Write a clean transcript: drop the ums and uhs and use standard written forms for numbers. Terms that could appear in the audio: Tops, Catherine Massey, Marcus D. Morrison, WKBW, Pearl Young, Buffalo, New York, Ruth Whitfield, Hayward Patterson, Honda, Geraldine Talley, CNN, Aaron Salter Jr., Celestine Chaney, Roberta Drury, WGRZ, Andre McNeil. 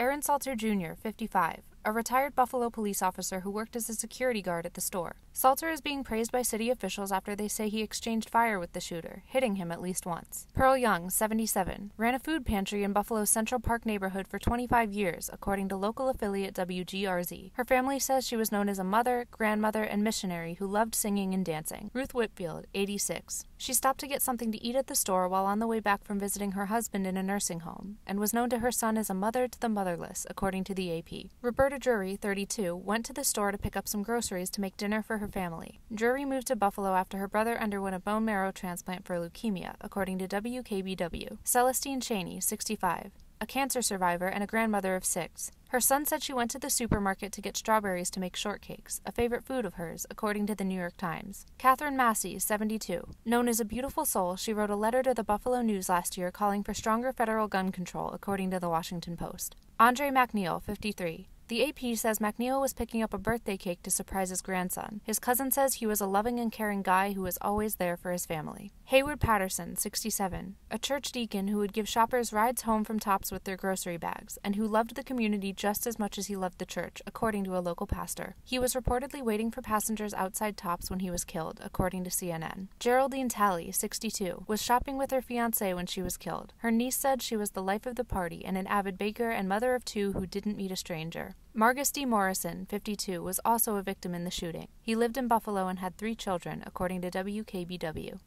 Aaron Salter Jr., 55, a retired Buffalo police officer who worked as a security guard at the store. Salter is being praised by city officials after they say he exchanged fire with the shooter, hitting him at least once. Pearl Young, 77, ran a food pantry in Buffalo's Central Park neighborhood for 25 years, according to local affiliate WGRZ. Her family says she was known as a mother, grandmother, and missionary who loved singing and dancing. Ruth Whitfield, 86, she stopped to get something to eat at the store while on the way back from visiting her husband in a nursing home, and was known to her son as a mother to the motherless, according to the AP. Roberta Drury, 32, went to the store to pick up some groceries to make dinner for her family. Drury moved to Buffalo after her brother underwent a bone marrow transplant for leukemia, according to WKBW. Celestine Chaney, 65, a cancer survivor and a grandmother of 6. Her son said she went to the supermarket to get strawberries to make shortcakes, a favorite food of hers, according to the New York Times. Catherine Massey, 72. Known as a beautiful soul, she wrote a letter to the Buffalo News last year calling for stronger federal gun control, according to the Washington Post. Andre McNeil, 53. The AP says McNeil was picking up a birthday cake to surprise his grandson. His cousin says he was a loving and caring guy who was always there for his family. Hayward Patterson, 67, a church deacon who would give shoppers rides home from Tops with their grocery bags, and who loved the community just as much as he loved the church, according to a local pastor. He was reportedly waiting for passengers outside Tops when he was killed, according to CNN. Geraldine Talley, 62, was shopping with her fiancé when she was killed. Her niece said she was the life of the party and an avid baker and mother of two who didn't meet a stranger. Marcus D. Morrison, 52, was also a victim in the shooting. He lived in Buffalo and had 3 children, according to WKBW.